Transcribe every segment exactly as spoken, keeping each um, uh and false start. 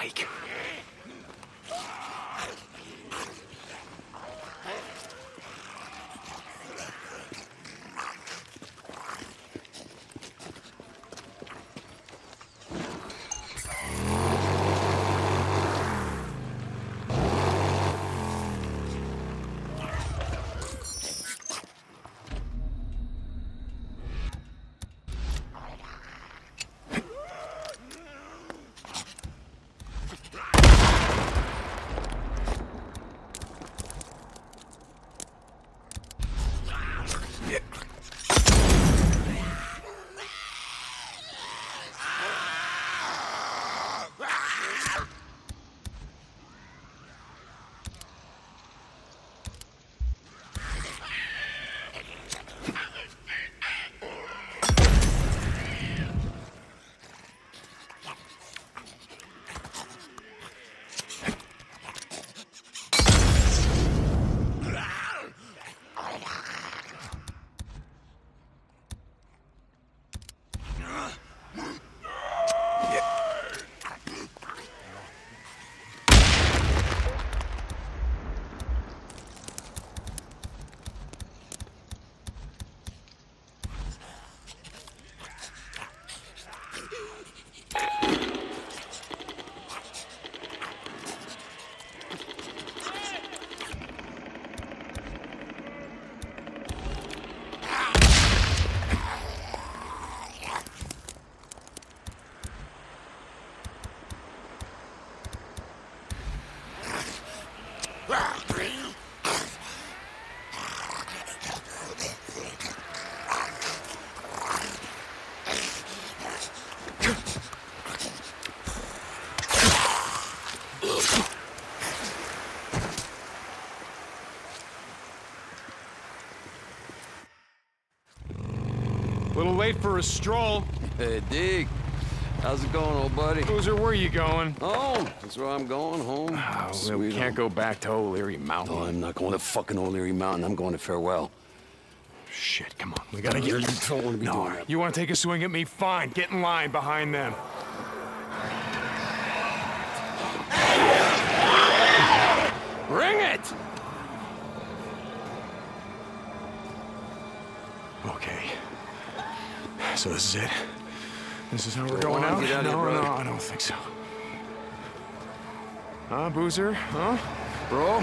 bike. Little late for a stroll. Hey, Dig. How's it going, old buddy? Boozer, where are you going? Home. That's where I'm going, home. Oh, well, we can't home. go back to O'Leary Mountain. No, I'm not going to fucking O'Leary Mountain. I'm going to Farewell. Shit, come on. We gotta get... Don't want to be no, doing that. You want to take a swing at me? Fine. Get in line behind them. Ring it! Okay. So this is it? This is how we're going out? No, no, I don't think so. Huh, Boozer? Huh? Bro?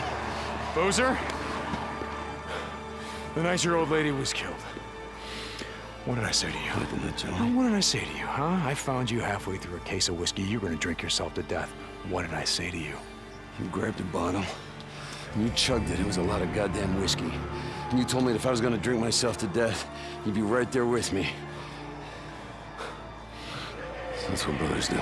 Boozer? The nice-year-old lady was killed. What did I say to you? What did I say to you, huh? I found you halfway through a case of whiskey. You were gonna drink yourself to death. What did I say to you? You grabbed a bottle, and you chugged it. It was a lot of goddamn whiskey. And you told me that if I was gonna drink myself to death, you'd be right there with me. That's what brothers do.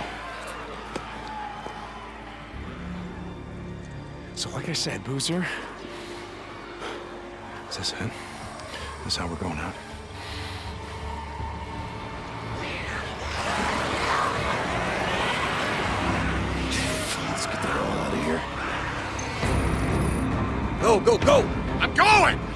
So like I said, Boozer, is this it? This is how we're going out? Let's get the hell out of here. Go, go, go! I'm going!